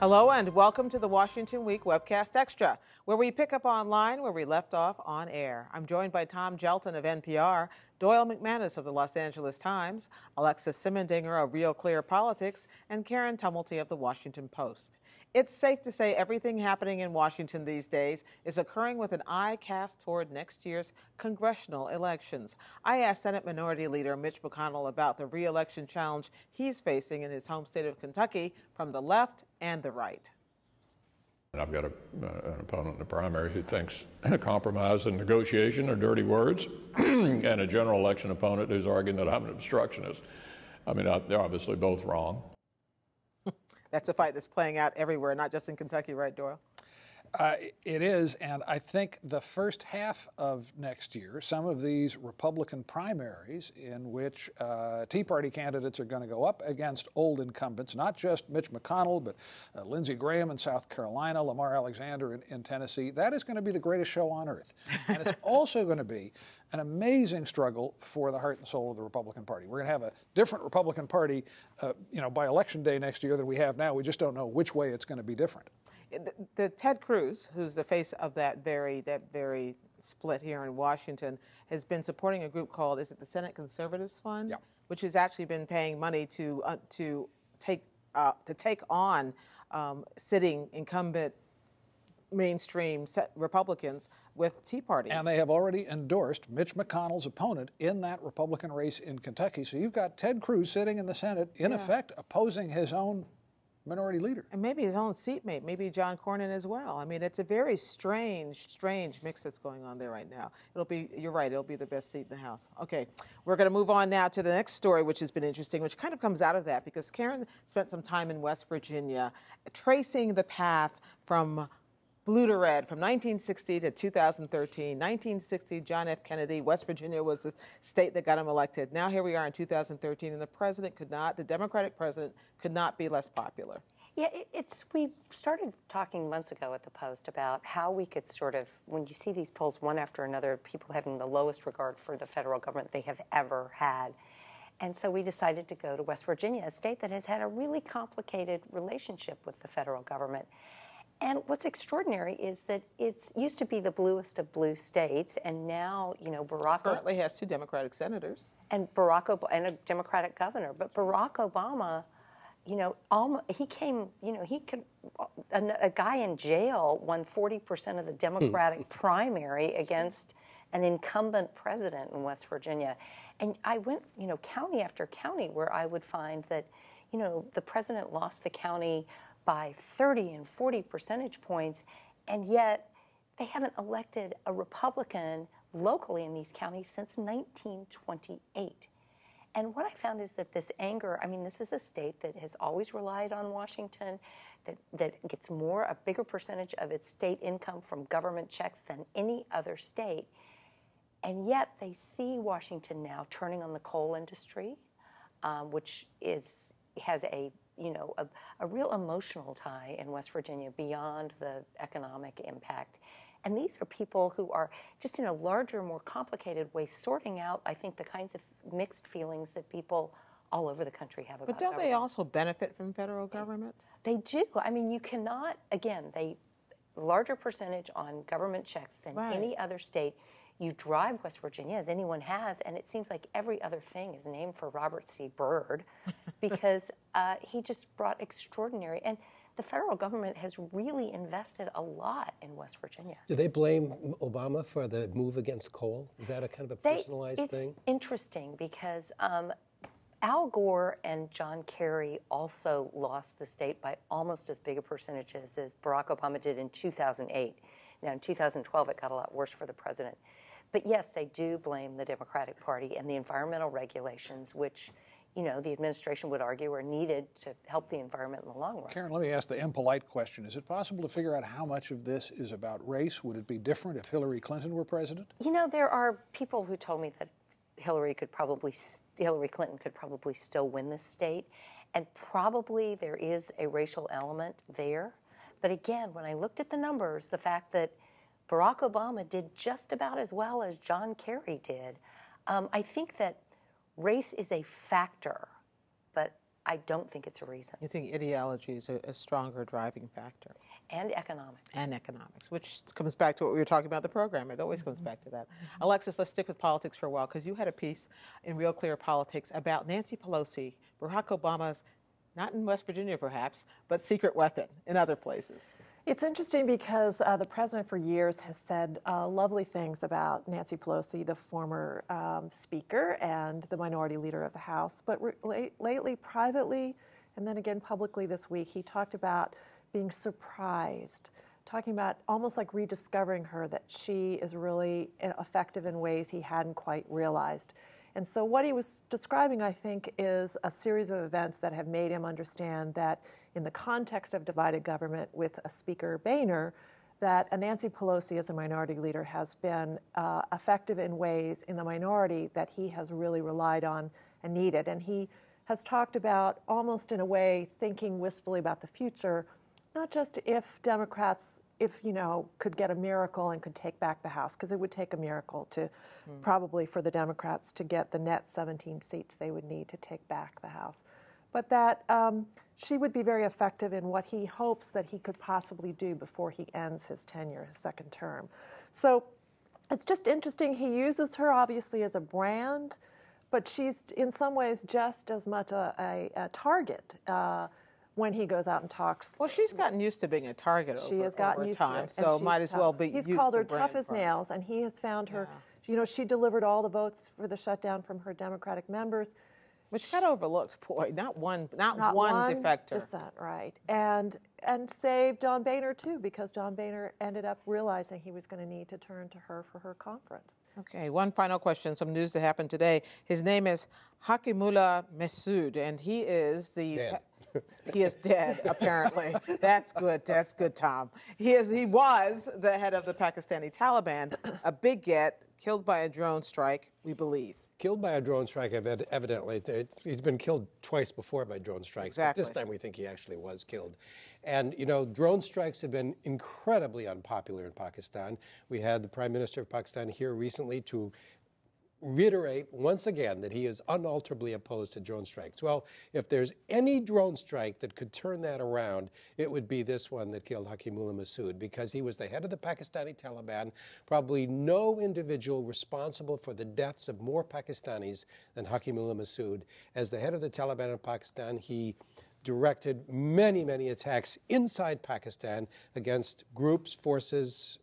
Hello and welcome to the Washington Week Webcast Extra, where we pick up online where we left off on air. I'm joined by Tom Gjelten of NPR, Doyle McManus of the Los Angeles Times, Alexis Simendinger of Real Clear Politics, and Karen Tumulty of the Washington Post. It's safe to say everything happening in Washington these days is occurring with an eye cast toward next year's congressional elections. I asked Senate Minority Leader Mitch McConnell about the re-election challenge he's facing in his home state of Kentucky from the left and the right. And I've got an opponent in the primary who thinks compromise and negotiation are dirty words, and a general election opponent who's arguing that I'm an obstructionist. I mean, they're obviously both wrong. That's a fight that's playing out everywhere, not just in Kentucky, right, Doyle? It is, and I think the first half of next year, some of these Republican primaries in which Tea Party candidates are going to go up against old incumbents, not just Mitch McConnell, but Lindsey Graham in South Carolina, Lamar Alexander in Tennessee, that is going to be the greatest show on earth. And it's also going to be an amazing struggle for the heart and soul of the Republican Party. We're going to have a different Republican Party by Election Day next year than we have now. We just don't know which way it's going to be different. The Ted Cruz, who's the face of that very split here in Washington, has been supporting a group called, is it the Senate Conservatives Fund? Yeah. Which has actually been paying money to take on sitting incumbent mainstream Republicans with Tea Parties. And they have already endorsed Mitch McConnell's opponent in that Republican race in Kentucky. So you've got Ted Cruz sitting in the Senate, in effect, opposing his own minority leader. And maybe his own seatmate, maybe John Cornyn as well. I mean, it's a very strange, strange mix that's going on there right now. It'll be, you're right, it'll be the best seat in the House. Okay, we're going to move on now to the next story, which has been interesting, which kind of comes out of that, because Karen spent some time in West Virginia tracing the path from blue to red, from 1960 to 2013. 1960, John F. Kennedy, West Virginia was the state that got him elected. Now here we are in 2013, and the Democratic president could not be less popular. Yeah, we started talking months ago at the Post about how we could sort of, when you see these polls one after another, people having the lowest regard for the federal government they have ever had. And so we decided to go to West Virginia, a state that has had a really complicated relationship with the federal government. And what's extraordinary is that it's used to be the bluest of blue states, and now, you know, Barack currently has two Democratic senators and Barack Obama and a Democratic governor. But Barack Obama, you know, he came, you know, he could, a guy in jail won 40% of the Democratic primary against an incumbent president in West Virginia, and I went, you know, county after county where I would find that, you know, the president lost the county by 30 and 40 percentage points, and yet they haven't elected a Republican locally in these counties since 1928. And what I found is that this anger, I mean, this is a state that has always relied on Washington, that gets a bigger percentage of its state income from government checks than any other state. And yet they see Washington now turning on the coal industry, which has a, you know, a real emotional tie in West Virginia beyond the economic impact. And these are people who are just in a larger, more complicated way sorting out, I think, the kinds of mixed feelings that people all over the country have about government. But don't they also benefit from federal government? They do. I mean, you cannot, again, they larger percentage on government checks than any other state. You drive West Virginia, as anyone has, and it seems like every other thing is named for Robert C. Byrd, because he just brought extraordinary, and the federal government has really invested a lot in West Virginia. Do they blame Obama for the move against coal? Is that a kind of a personalized thing? It's interesting, because Al Gore and John Kerry also lost the state by almost as big a percentage as Barack Obama did in 2008. Now, in 2012, it got a lot worse for the president. But yes, they do blame the Democratic Party and the environmental regulations, which, you know, the administration would argue are needed to help the environment in the long run. Karen, let me ask the impolite question. Is it possible to figure out how much of this is about race? Would it be different if Hillary Clinton were president? You know, there are people who told me that Hillary Clinton could probably still win this state, and probably there is a racial element there. But again, when I looked at the numbers, the fact that Barack Obama did just about as well as John Kerry did, I think that race is a factor, but I don't think it's a reason. You think ideology is a stronger driving factor. And economics. And economics, which comes back to what we were talking about, the program. It always comes back to that. Alexis, let's stick with politics for a while, because you had a piece in Real Clear Politics about Nancy Pelosi, Barack Obama's, not in West Virginia perhaps, but secret weapon in other places. It's interesting because the president for years has said lovely things about Nancy Pelosi, the former speaker and the minority leader of the House. But lately, privately, and then again publicly this week, he talked about being surprised, talking about almost like rediscovering her, that she is really effective in ways he hadn't quite realized. And so what he was describing, I think, is a series of events that have made him understand that in the context of divided government with a Speaker Boehner, that a Nancy Pelosi as a minority leader has been effective in ways in the minority that he has really relied on and needed. And he has talked about, almost in a way, thinking wistfully about the future, not just if Democrats, could get a miracle and could take back the House, because it would take a miracle to probably for the Democrats to get the net 17 seats they would need to take back the House. But that she would be very effective in what he hopes that he could possibly do before he ends his tenure, his second term. So it's just interesting. He uses her, obviously, as a brand, but she's in some ways just as much a target when he goes out and talks. Well, she's gotten used to being a target over time, so might as well be used. He's called her tough as nails, and he has found her, she delivered all the votes for the shutdown from her Democratic members. Which got overlooked, boy. Not one defector. Percent, right. And saved John Boehner, too, because John Boehner ended up realizing he was going to need to turn to her for her conference. Okay, one final question, some news that happened today. His name is Hakimullah Mehsud, and he is the... Dead. He is dead, apparently. That's good. That's good, Tom. He was the head of the Pakistani Taliban, a big get, killed by a drone strike, we believe. Killed by a drone strike, evidently. He's been killed twice before by drone strikes. Exactly. But this time we think he actually was killed. And, drone strikes have been incredibly unpopular in Pakistan. We had the Prime Minister of Pakistan here recently to reiterate once again that he is unalterably opposed to drone strikes. Well, if there's any drone strike that could turn that around, it would be this one that killed Hakimullah Mehsud, because he was the head of the Pakistani Taliban. Probably no individual responsible for the deaths of more Pakistanis than Hakimullah Mehsud. As the head of the Taliban in Pakistan, he directed many, many attacks inside Pakistan against groups, forces,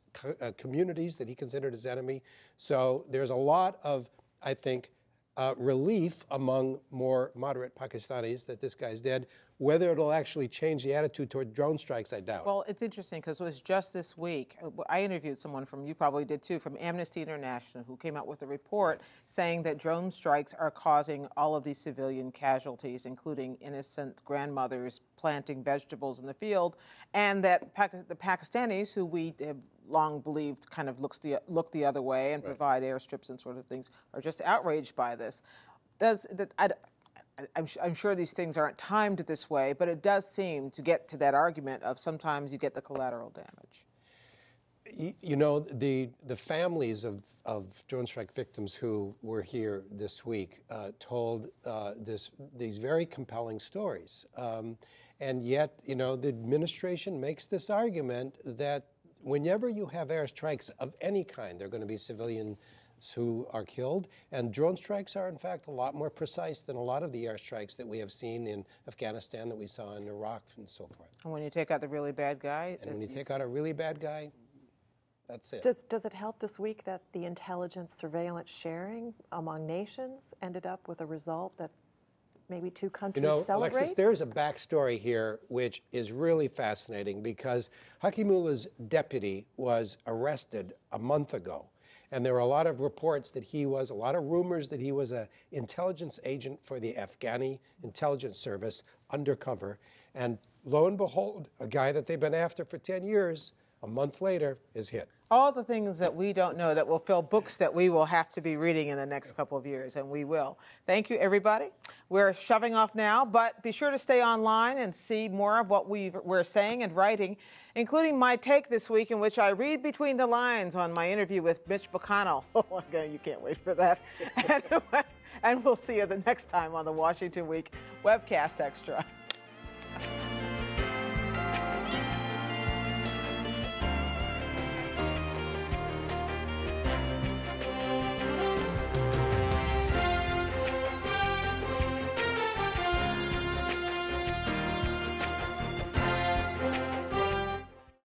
communities that he considered his enemy. So there's a lot of, I think, relief among more moderate Pakistanis that this guy's dead. Whether it'll actually change the attitude toward drone strikes, I doubt. Well, it's interesting, because it was just this week, I interviewed someone from, you probably did too, from Amnesty International, who came out with a report saying that drone strikes are causing all of these civilian casualties, including innocent grandmothers planting vegetables in the field, and that the Pakistanis, who we have long believed kind of look the other way and provide airstrips and sort of things, are just outraged by this. I'm sure these things aren't timed this way, but it does seem to get to that argument of sometimes you get the collateral damage. The families of drone strike victims who were here this week told these very compelling stories. And yet, the administration makes this argument that whenever you have airstrikes of any kind, they're going to be civilian who are killed, and drone strikes are, in fact, a lot more precise than a lot of the airstrikes that we have seen in Afghanistan, that we saw in Iraq, and so forth. And when you take out the really bad guy... And when you take out a really bad guy, that's it. Does it help this week that the intelligence surveillance sharing among nations ended up with a result that maybe two countries celebrate? Alexis, there's a backstory here which is really fascinating, because Hakimullah's deputy was arrested a month ago. And there were a lot of reports that he was, a lot of rumors that he was an intelligence agent for the Afghani intelligence service, undercover. And lo and behold, a guy that they've been after for 10 years, a month later, is hit. all the things that we don't know that will fill books that we will have to be reading in the next couple of years, and we will. Thank you, everybody. We're shoving off now, but be sure to stay online and see more of what we're saying and writing, including my take this week in which I read between the lines on my interview with Mitch McConnell. Oh, my God, you can't wait for that. And we'll see you the next time on the Washington Week Webcast Extra.